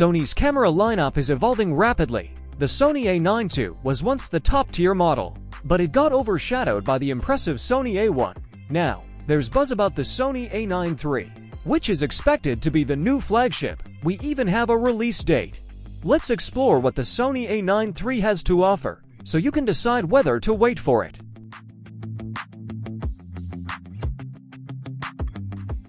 Sony's camera lineup is evolving rapidly. The Sony A9 II was once the top-tier model, but it got overshadowed by the impressive Sony A1. Now, there's buzz about the Sony A9 III, which is expected to be the new flagship. We even have a release date. Let's explore what the Sony A9 III has to offer, so you can decide whether to wait for it.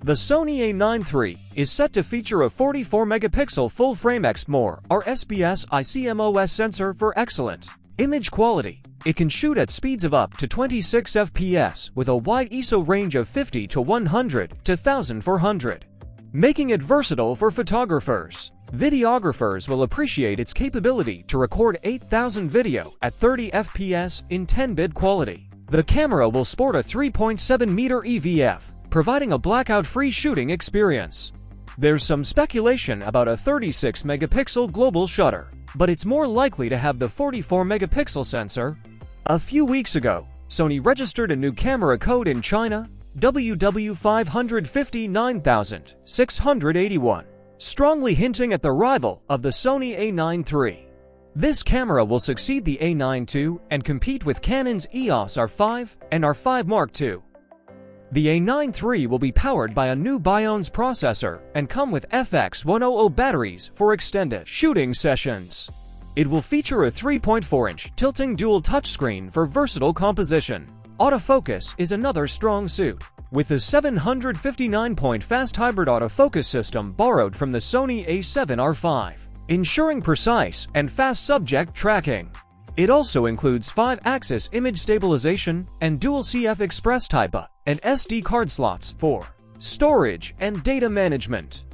The Sony A9 III is set to feature a 44-megapixel full-frame Exmor RS BSI CMOS sensor for excellent image quality. It can shoot at speeds of up to 26 FPS with a wide ISO range of 50 to 100 to 1400, making it versatile for photographers. Videographers will appreciate its capability to record 8,000 video at 30 FPS in 10-bit quality. The camera will sport a 3.7-meter EVF, providing a blackout-free shooting experience. There's some speculation about a 36-megapixel global shutter, but it's more likely to have the 44-megapixel sensor. A few weeks ago, Sony registered a new camera code in China, WW559681, strongly hinting at the rival of the Sony A9 III. This camera will succeed the A9 II and compete with Canon's EOS R5 and R5 Mark II. The A9 III will be powered by a new Bionz processor and come with FX100 batteries for extended shooting sessions. It will feature a 3.4-inch tilting dual touchscreen for versatile composition. Autofocus is another strong suit, with a 759-point fast hybrid autofocus system borrowed from the Sony A7R5, ensuring precise and fast subject tracking. It also includes 5-axis image stabilization and dual CFexpress Type A and SD card slots for storage and data management.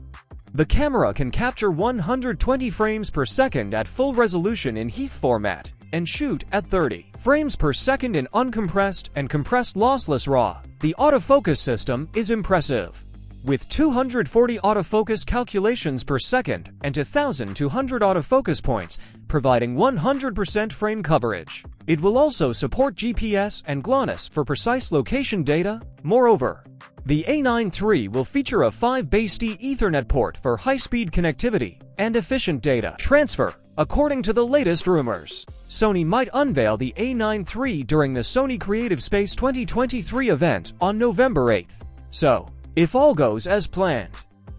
The camera can capture 120 frames per second at full resolution in HEIF format and shoot at 30 frames per second in uncompressed and compressed lossless RAW. The autofocus system is impressive, with 240 autofocus calculations per second and 1,200 autofocus points, providing 100% frame coverage. It will also support GPS and GLONASS for precise location data. Moreover, the A9 III will feature a 5BASE-T Ethernet port for high-speed connectivity and efficient data transfer. According to the latest rumors, Sony might unveil the A9 III during the Sony Creative Space 2023 event on November 8th. So, if all goes as planned,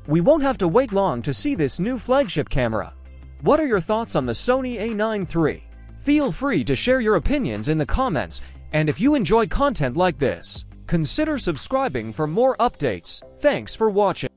we won't have to wait long to see this new flagship camera. What are your thoughts on the Sony A9 III? Feel free to share your opinions in the comments, and if you enjoy content like this, consider subscribing for more updates. Thanks for watching.